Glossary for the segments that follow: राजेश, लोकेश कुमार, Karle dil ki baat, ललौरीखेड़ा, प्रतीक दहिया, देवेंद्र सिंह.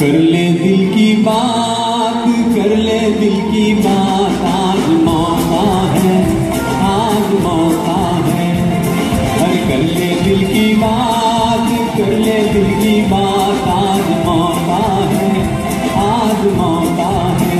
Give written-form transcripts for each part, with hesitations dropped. कर ले दिल की बात, कर ले दिल की बात। आज मौका है, आज मौका है। अरे कर ले दिल की बात, कर ले दिल की बात। आज मौका है, आज मौका है।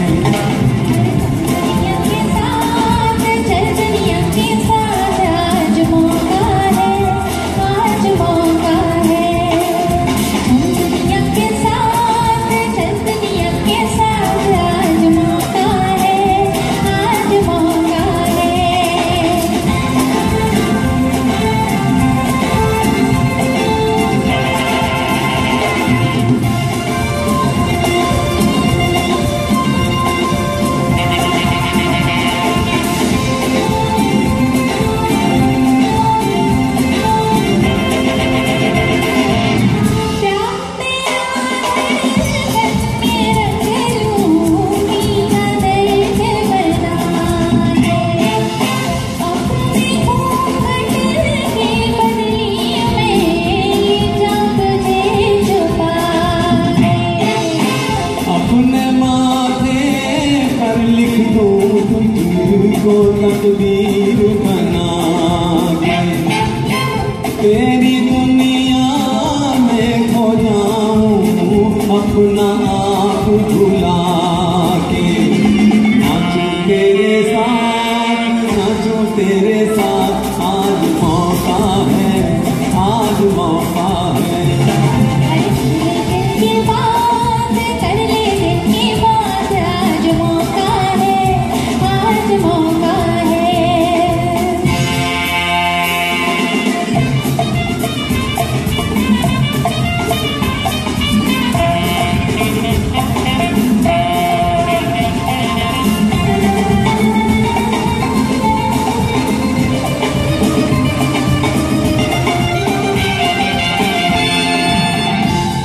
तकदीर बना तेरी दुनिया में खो जाऊं, अपना आप भुला के। नाचूं तेरे साथ, नाचूं तेरे साथ। आज मौका है, आज मौका है।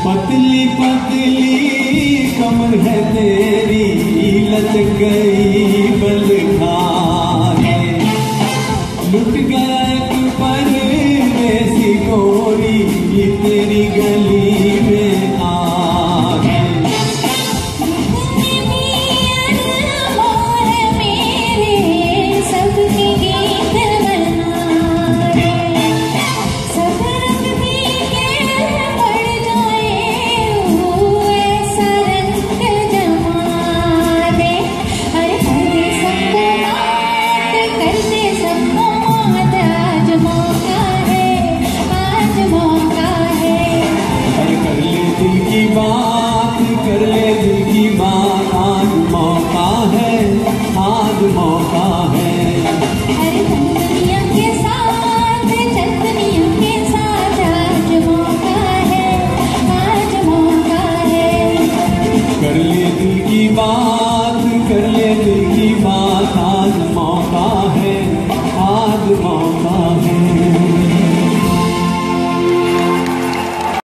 पतली पतली कमर है तेरी, लटक गई बल खाने। लुट गया एक पल जैसी गोरी तेरी गली में आके। मौका है। कर ले दिल की बात, कर ले दिल की बात। आज मौका है, आज मौका है।